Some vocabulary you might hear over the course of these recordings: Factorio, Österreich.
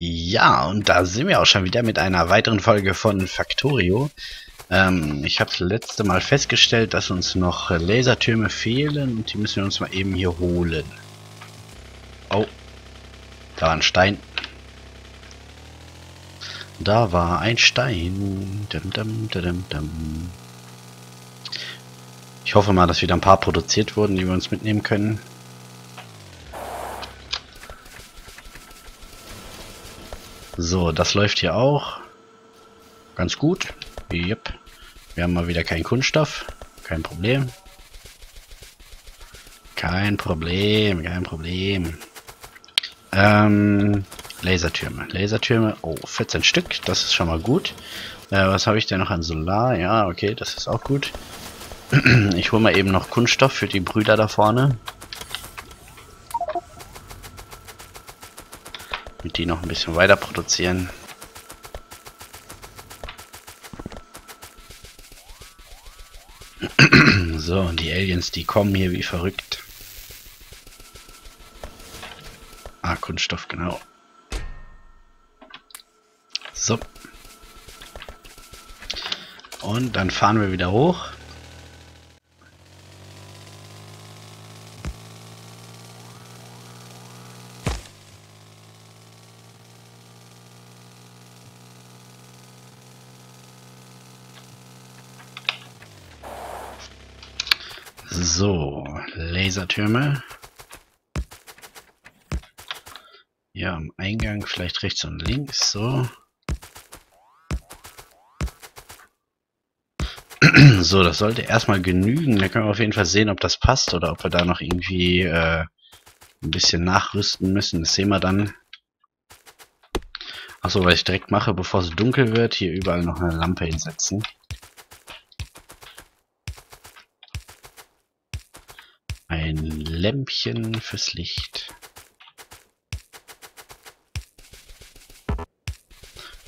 Ja, und da sind wir auch schon wieder mit einer weiteren Folge von Factorio. Ich habe das letzte Mal festgestellt, dass uns noch Lasertürme fehlen und die müssen wir uns mal eben hier holen. Oh, da war ein Stein. Da war ein Stein. Dum, dum, dum, dum. Ich hoffe mal, dass wieder ein paar produziert wurden, die wir uns mitnehmen können. So, das läuft hier auch ganz gut. Yep. Wir haben mal wieder keinen Kunststoff. Kein Problem. Kein Problem, kein Problem. Lasertürme. Lasertürme. Oh, 14 Stück. Das ist schon mal gut. Was habe ich denn noch an Solar? Ja, okay, das ist auch gut. Ich hole mal eben noch Kunststoff für die Brüder da vorne. Die noch ein bisschen weiter produzieren. So, und die Aliens, die kommen hier wie verrückt. Ah, Kunststoff, genau. So. Und dann fahren wir wieder hoch. So, Lasertürme. Ja, am Eingang vielleicht rechts und links, so. So, das sollte erstmal genügen. Da können wir auf jeden Fall sehen, ob das passt oder ob wir da noch irgendwie ein bisschen nachrüsten müssen. Das sehen wir dann. Achso, weil ich direkt mache, bevor es dunkel wird, hier überall noch eine Lampe hinsetzen. Ein Lämpchen fürs Licht.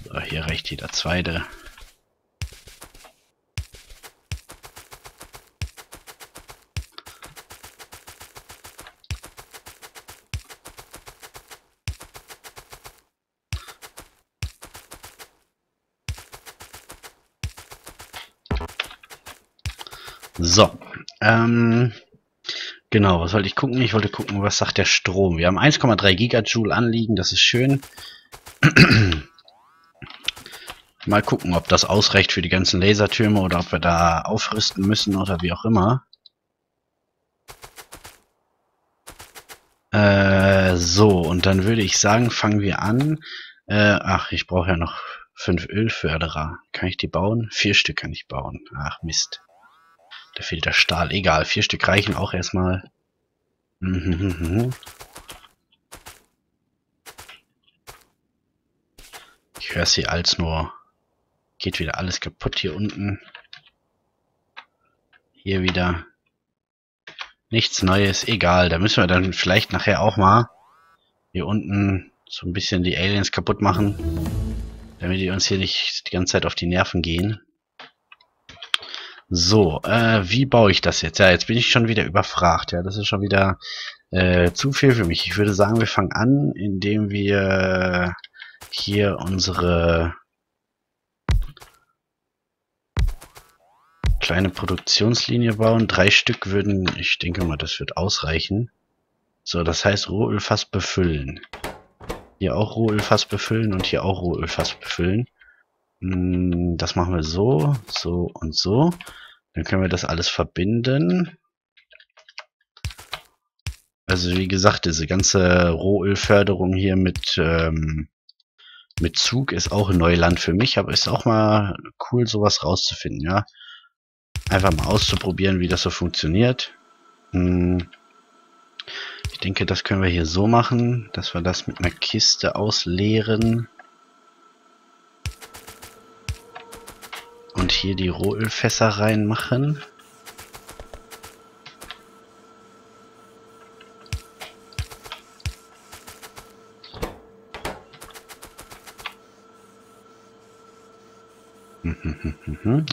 So, hier reicht jeder zweite. So, genau, was wollte ich gucken? Ich wollte gucken, was sagt der Strom. Wir haben 1,3 Gigajoule anliegen, das ist schön. Mal gucken, ob das ausreicht für die ganzen Lasertürme oder ob wir da aufrüsten müssen oder wie auch immer. So, und dann würde ich sagen, fangen wir an. Ach, ich brauche ja noch 5 Ölförderer. Kann ich die bauen? 4 Stück kann ich bauen. Ach, Mist. Da fehlt der Stahl. Egal, 4 Stück reichen auch erstmal. Ich höre sie als nur. Geht wieder alles kaputt hier unten. Hier wieder. Nichts Neues. Egal, da müssen wir dann vielleicht nachher auch mal hier unten so ein bisschen die Aliens kaputt machen. Damit die uns hier nicht die ganze Zeit auf die Nerven gehen. So, wie baue ich das jetzt? Ja, jetzt bin ich schon wieder überfragt. Ja, das ist schon wieder zu viel für mich. Ich würde sagen, wir fangen an, indem wir hier unsere kleine Produktionslinie bauen. 3 Stück würden, ich denke mal, das wird ausreichen. So, das heißt Rohölfass befüllen. Hier auch Rohölfass befüllen und hier auch Rohölfass befüllen. Das machen wir so, so und so. Dann können wir das alles verbinden. Also wie gesagt, diese ganze Rohölförderung hier mit Zug ist auch Neuland für mich, aber ist auch mal cool, sowas rauszufinden, ja. Einfach mal auszuprobieren, wie das so funktioniert. Ich denke, das können wir hier so machen, dass wir das mit einer Kiste ausleeren. Und hier die Rohölfässer reinmachen.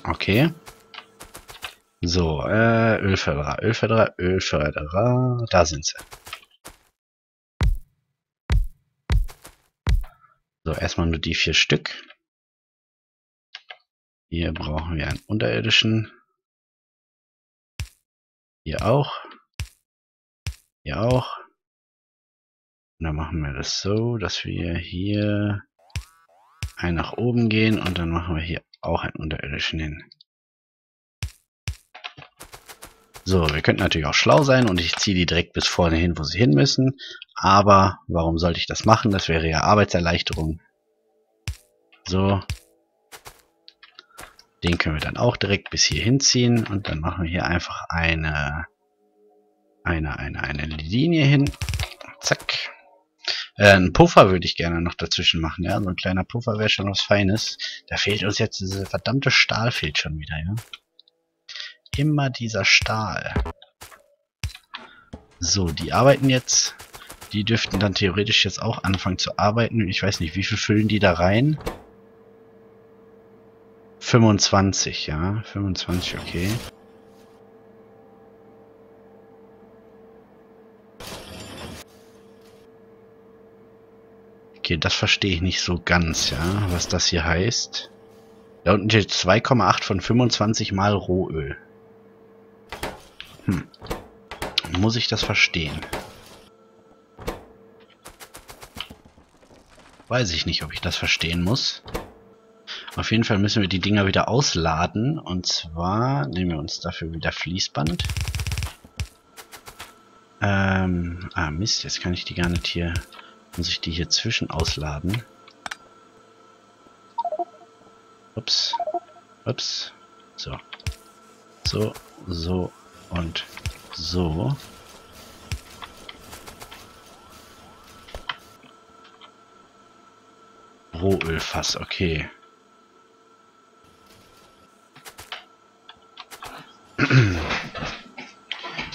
Okay. So, Ölförderer, Ölförderer, Ölförderer. Da sind sie. So, erstmal nur die 4 Stück. Hier brauchen wir einen unterirdischen. Hier auch. Hier auch. Und dann machen wir das so, dass wir hier einen nach oben gehen und dann machen wir hier auch einen unterirdischen hin. So, wir könnten natürlich auch schlau sein und ich ziehe die direkt bis vorne hin, wo sie hin müssen. Aber warum sollte ich das machen? Das wäre ja Arbeitserleichterung. So. Den können wir dann auch direkt bis hier hinziehen und dann machen wir hier einfach eine Linie hin. Zack. Einen Puffer würde ich gerne noch dazwischen machen, ja. So ein kleiner Puffer wäre schon was Feines. Da fehlt uns jetzt diese verdammte Stahl, fehlt schon wieder, ja. Immer dieser Stahl. So, die arbeiten jetzt. Die dürften dann theoretisch jetzt auch anfangen zu arbeiten. Ich weiß nicht, wie viel füllen die da rein? 25, ja. 25, okay. Okay, das verstehe ich nicht so ganz, ja, was das hier heißt. Da unten steht 2,8 von 25 mal Rohöl. Hm. Muss ich das verstehen? Weiß ich nicht, ob ich das verstehen muss. Auf jeden Fall müssen wir die Dinger wieder ausladen. Und zwar nehmen wir uns dafür wieder Fließband. Mist, jetzt kann ich die gar nicht hier... Muss ich die hier zwischen ausladen? Ups. Ups. So. So, so und so. Rohölfass, okay.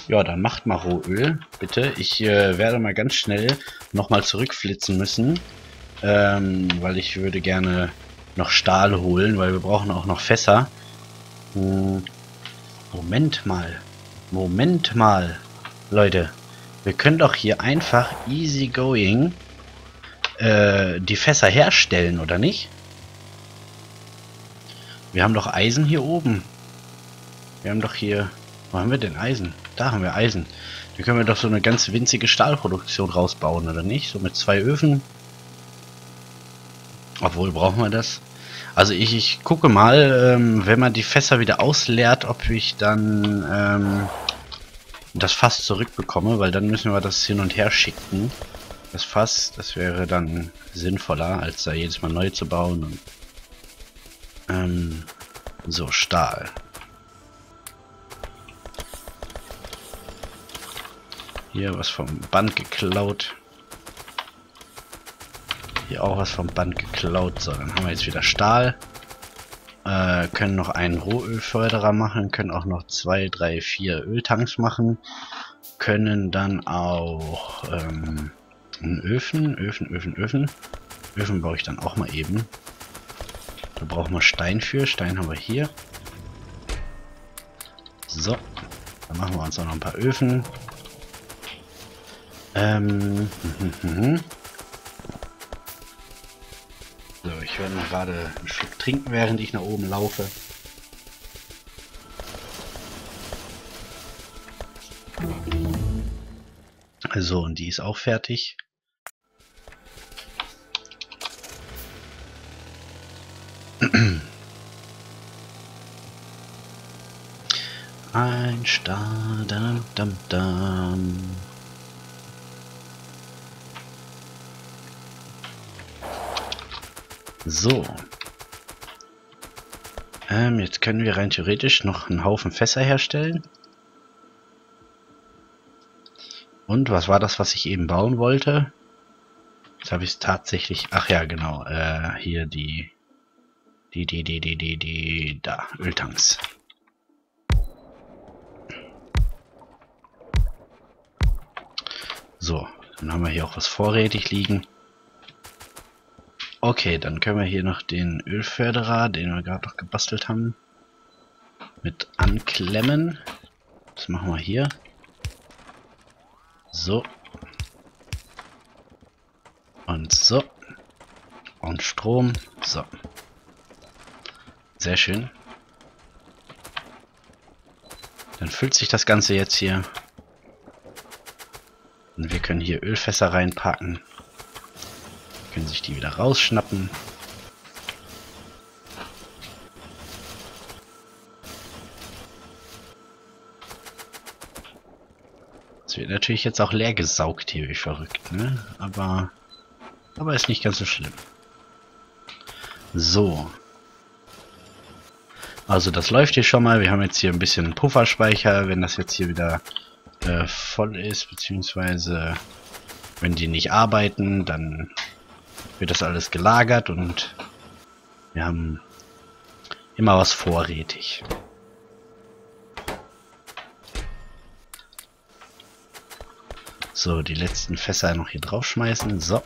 Ja, dann macht mal Rohöl, bitte. Ich werde mal ganz schnell nochmal zurückflitzen müssen, weil ich würde gerne noch Stahl holen, weil wir brauchen auch noch Fässer. Moment mal, Leute. Wir können doch hier einfach easygoing die Fässer herstellen, oder nicht? Wir haben doch Eisen hier oben. Wir haben doch hier... Wo haben wir denn Eisen? Da haben wir Eisen. Da können wir doch so eine ganz winzige Stahlproduktion rausbauen, oder nicht? So mit 2 Öfen. Obwohl, brauchen wir das? Also ich gucke mal, wenn man die Fässer wieder ausleert, ob ich dann das Fass zurückbekomme, weil dann müssen wir das hin und her schicken. Das Fass, das wäre dann sinnvoller, als da jedes Mal neu zu bauen. Und, so, Stahl. Hier was vom Band geklaut. Hier auch was vom Band geklaut. So, dann haben wir jetzt wieder Stahl. Können noch einen Rohölförderer machen. Können auch noch 2, 3, 4 Öltanks machen. Können dann auch einen Öfen. Öfen baue ich dann auch mal eben. Da brauchen wir Stein für. Stein haben wir hier. So. Dann machen wir uns auch noch ein paar Öfen. So, ich werde mal gerade einen Schluck trinken, während ich nach oben laufe. So, und die ist auch fertig. Ein Star, dam, dam, dam. So. Jetzt können wir rein theoretisch noch einen Haufen Fässer herstellen. Und was war das, was ich eben bauen wollte? Jetzt habe ich es tatsächlich... Ach ja, genau. Hier die Öltanks. So. Dann haben wir hier auch was vorrätig liegen. Okay, dann können wir hier noch den Ölförderer, den wir gerade noch gebastelt haben, mit anklemmen. Das machen wir hier. So. Und so. brauchen Strom. So. Sehr schön. Dann füllt sich das Ganze jetzt hier. Und wir können hier Ölfässer reinpacken. Können sich die wieder rausschnappen. Es wird natürlich jetzt auch leer gesaugt hier, wie verrückt, ne? Aber ist nicht ganz so schlimm. So. Also das läuft hier schon mal. Wir haben jetzt hier ein bisschen Pufferspeicher. Wenn das jetzt hier wieder voll ist, beziehungsweise wenn die nicht arbeiten, dann wird das alles gelagert und wir haben immer was vorrätig. So, die letzten Fässer noch hier draufschmeißen. So.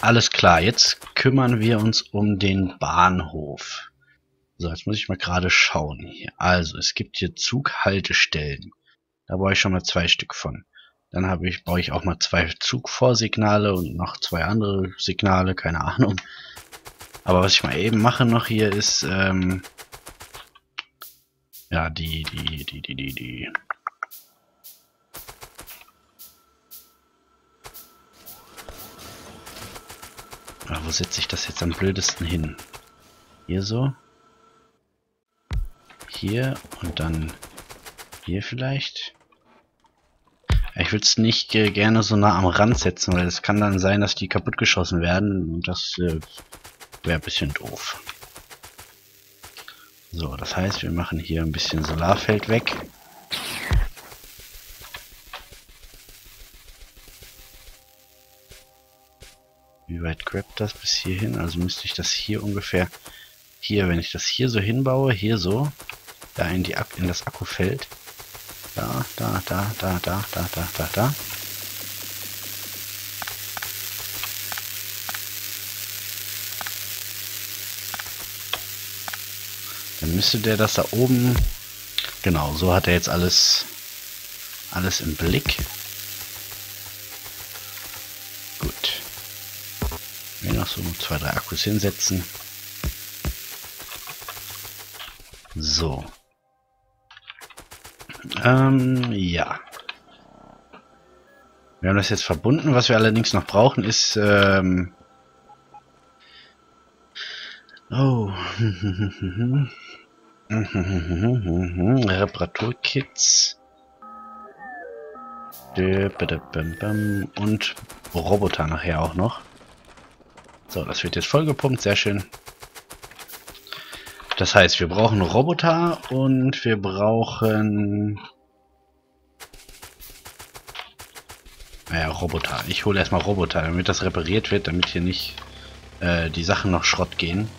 Alles klar, jetzt kümmern wir uns um den Bahnhof. So, jetzt muss ich mal gerade schauen hier. Also, es gibt hier Zughaltestellen. Da baue ich schon mal 2 Stück von. Dann baue ich auch mal 2 Zugvorsignale und noch 2 andere Signale, keine Ahnung. Aber was ich mal eben mache noch hier ist, ja, wo setze ich das jetzt am blödesten hin? Hier so. Hier und dann hier vielleicht. Ich würde es nicht gerne so nah am Rand setzen, weil es kann dann sein, dass die kaputtgeschossen werden und das wäre ein bisschen doof. So, das heißt, wir machen hier ein bisschen Solarfeld weg. Wie weit grabt das bis hierhin? Also müsste ich das hier ungefähr, hier, wenn ich das hier so hinbaue, hier so, da in das Akkufeld, da. Dann müsste der das da oben, genau, so hat er jetzt alles im Blick. Gut. Wir noch so 2, 3 Akkus hinsetzen. So. Ja. Wir haben das jetzt verbunden. Was wir allerdings noch brauchen ist, oh. Reparaturkits. Und Roboter nachher auch noch. So, das wird jetzt vollgepumpt. Sehr schön. Das heißt, wir brauchen Roboter und wir brauchen... Naja, Roboter. Ich hole erstmal Roboter, damit das repariert wird, damit hier nicht die Sachen noch Schrott gehen.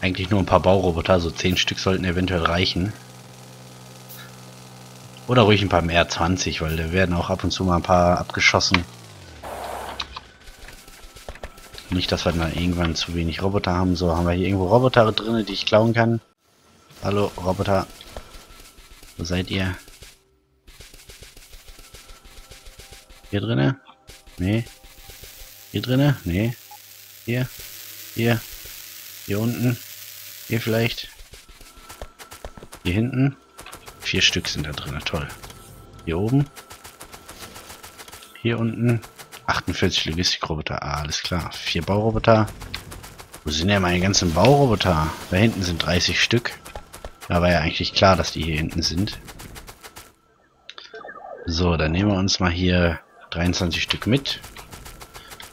Eigentlich nur ein paar Bauroboter, so 10 Stück sollten eventuell reichen. Oder ruhig ein paar mehr, 20, weil da werden auch ab und zu mal ein paar abgeschossen. Nicht, dass wir dann irgendwann zu wenig Roboter haben. So, haben wir hier irgendwo Roboter drin, die ich klauen kann. Hallo, Roboter. Wo seid ihr? Hier drinne? Nee. Hier drinne? Nee. Hier. Hier. Hier unten. Hier vielleicht. Hier hinten. 4 Stück sind da drin. Toll. Hier oben. Hier unten. 48 Logistikroboter, ah, alles klar. 4 Bauroboter. Wo sind ja meine ganzen Bauroboter? Da hinten sind 30 Stück. Da war ja eigentlich klar, dass die hier hinten sind. So, dann nehmen wir uns mal hier 23 Stück mit.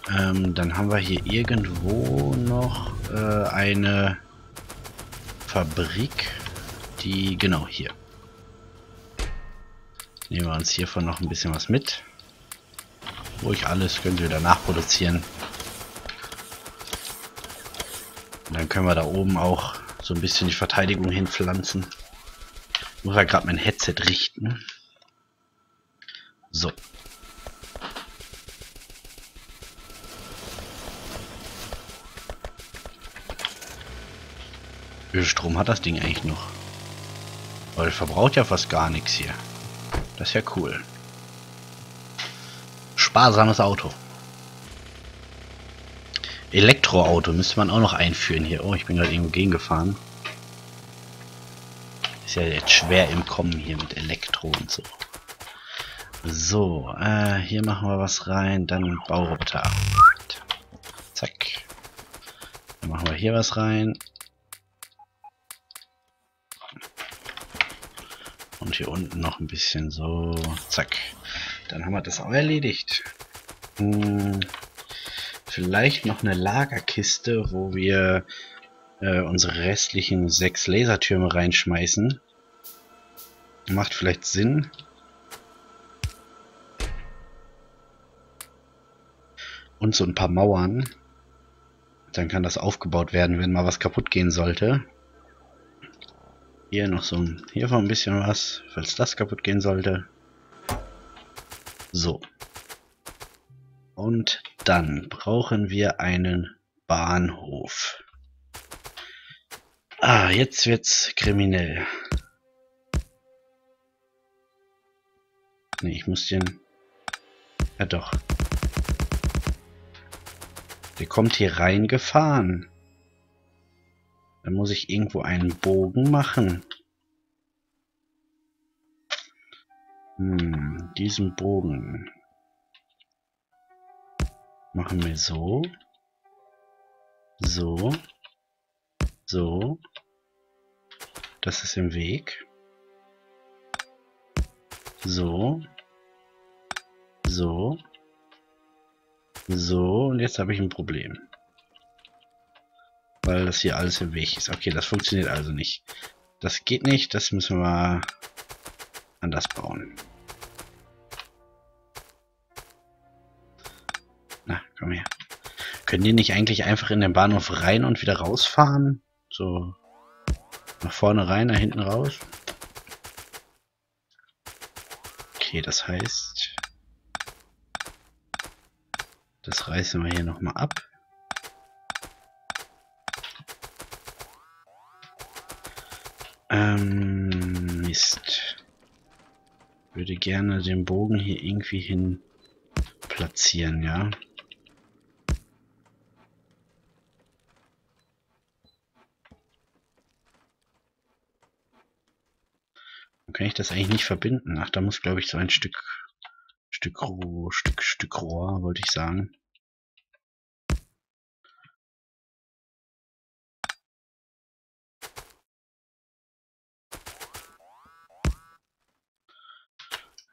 Dann haben wir hier irgendwo noch eine Fabrik, die... Genau, hier. Nehmen wir uns hiervon noch ein bisschen was mit. Ruhig alles, können wir danach produzieren. Und dann können wir da oben auch so ein bisschen die Verteidigung hinpflanzen. Muss ja gerade mein Headset richten. So. Wie viel Strom hat das Ding eigentlich noch? Weil verbraucht ja fast gar nichts hier. Das ist ja cool. Sparsames Auto. Elektroauto müsste man auch noch einführen hier. Oh, ich bin gerade irgendwo gegengefahren. Ist ja jetzt schwer im Kommen hier mit Elektro und so. So, hier machen wir was rein, dann Bauroboter. Zack. Dann machen wir hier was rein. Und hier unten noch ein bisschen so. Zack. Dann haben wir das auch erledigt. Vielleicht noch eine Lagerkiste, wo wir unsere restlichen 6 Lasertürme reinschmeißen. Macht vielleicht Sinn. Und so ein paar Mauern. Dann kann das aufgebaut werden, wenn mal was kaputt gehen sollte. Hier noch so ein, hier war ein bisschen was, falls das kaputt gehen sollte. So. Und dann brauchen wir einen Bahnhof. Ah, jetzt wird's kriminell. Ne, ich muss den... Ja doch. Der kommt hier rein gefahren. Dann muss ich irgendwo einen Bogen machen. Hm, diesen Bogen. Machen wir so. So. So. Das ist im Weg. So. So. So, und jetzt habe ich ein Problem. Weil das hier alles im Weg ist. Okay, das funktioniert also nicht. Das geht nicht, das müssen wir anders bauen. Na, komm her. Können die nicht eigentlich einfach in den Bahnhof rein und wieder rausfahren? So, nach vorne rein, nach hinten raus. Okay, das heißt... Das reißen wir hier nochmal ab. Mist. Ich würde gerne den Bogen hier irgendwie hin platzieren, ja. Dann kann ich das eigentlich nicht verbinden. Ach, da muss, glaube ich, so ein Stück Rohr, wollte ich sagen.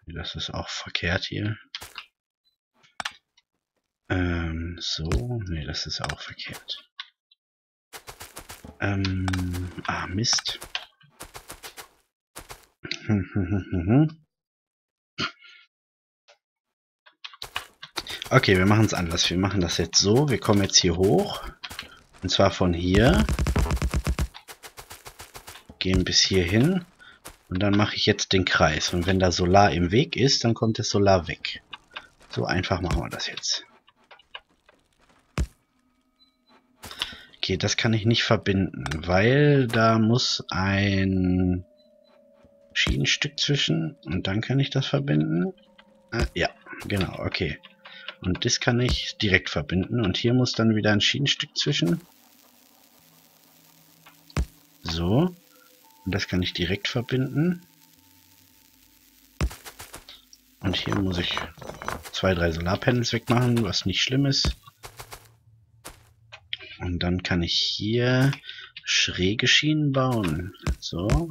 Das ist auch verkehrt hier. So, nee, das ist auch verkehrt. Ah, Mist. Okay, wir machen es anders. Wir machen das jetzt so. Wir kommen jetzt hier hoch. Und zwar von hier. Gehen bis hier hin. Und dann mache ich jetzt den Kreis. Und wenn da Solar im Weg ist, dann kommt das Solar weg. So einfach machen wir das jetzt. Okay, das kann ich nicht verbinden, weil da muss ein Schienenstück zwischen. Und dann kann ich das verbinden. Ah, ja, genau, okay. Und das kann ich direkt verbinden. Und hier muss dann wieder ein Schienenstück zwischen. So. Und das kann ich direkt verbinden. Und hier muss ich 2, 3 Solarpanels wegmachen, was nicht schlimm ist. Und dann kann ich hier schräge Schienen bauen. So.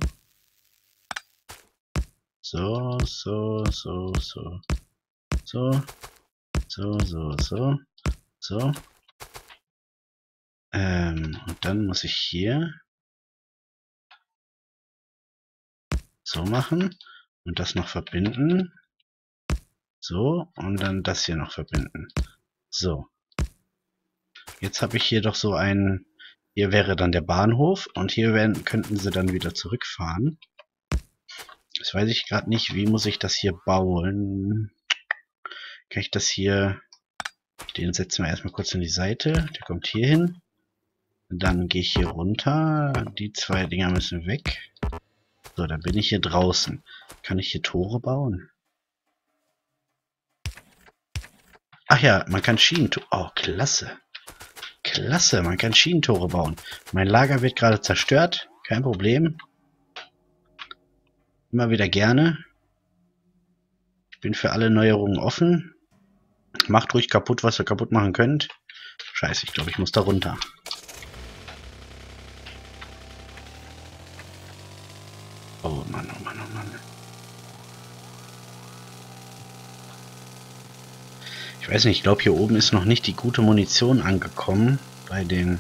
So, so, so, so. So. So, so, so, so. Und dann muss ich hier so machen und das noch verbinden. So, und dann das hier noch verbinden. So. Jetzt habe ich hier doch so einen, hier wäre dann der Bahnhof und hier könnten sie dann wieder zurückfahren. Das weiß ich gerade nicht, wie muss ich das hier bauen? Kann ich das hier, den setzen wir erstmal kurz an die Seite, der kommt hier hin. Dann gehe ich hier runter, die 2 Dinger müssen weg. So, dann bin ich hier draußen. Kann ich hier Tore bauen? Ach ja, man kann Schienen tun. Oh, klasse. Klasse, man kann Schienentore bauen. Mein Lager wird gerade zerstört. Kein Problem. Immer wieder gerne. Ich bin für alle Neuerungen offen. Macht ruhig kaputt, was ihr kaputt machen könnt. Scheiße, ich glaube, ich muss da runter. Oh Mann, oh Mann, oh Mann. Ich weiß nicht, ich glaube, hier oben ist noch nicht die gute Munition angekommen. Bei den...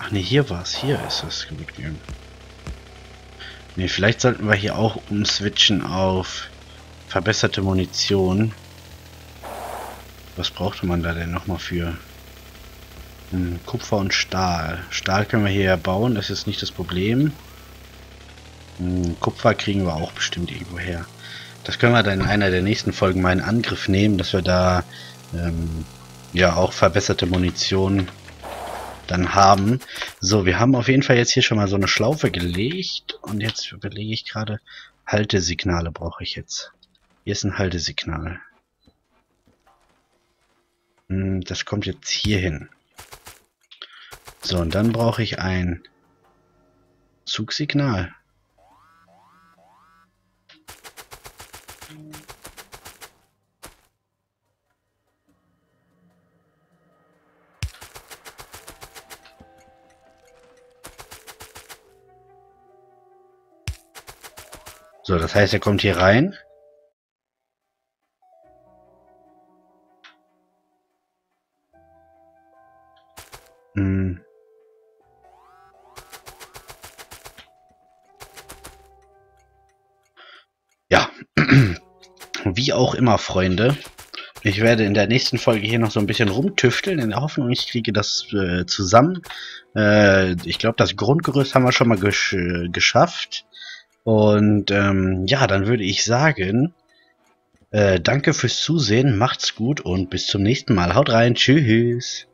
Ach ne, hier war es. Hier ist es. Ne, vielleicht sollten wir hier auch umswitchen auf verbesserte Munition. Was brauchte man da denn nochmal für? Kupfer und Stahl. Stahl können wir hier bauen, das ist nicht das Problem. Kupfer kriegen wir auch bestimmt irgendwo her. Das können wir dann in einer der nächsten Folgen mal in Angriff nehmen, dass wir da ja auch verbesserte Munition dann haben. So, wir haben auf jeden Fall jetzt hier schon mal so eine Schlaufe gelegt und jetzt überlege ich gerade, Haltesignale brauche ich jetzt. Hier ist ein Haltesignal. Das kommt jetzt hier hin. So, und dann brauche ich ein Zugsignal. So, das heißt, er kommt hier rein. Ja, wie auch immer, Freunde. Ich werde in der nächsten Folge hier noch so ein bisschen rumtüfteln, in der Hoffnung, ich kriege das zusammen. Ich glaube, das Grundgerüst haben wir schon mal geschafft. Und ja, dann würde ich sagen, danke fürs Zusehen, macht's gut und bis zum nächsten Mal. Haut rein, tschüss.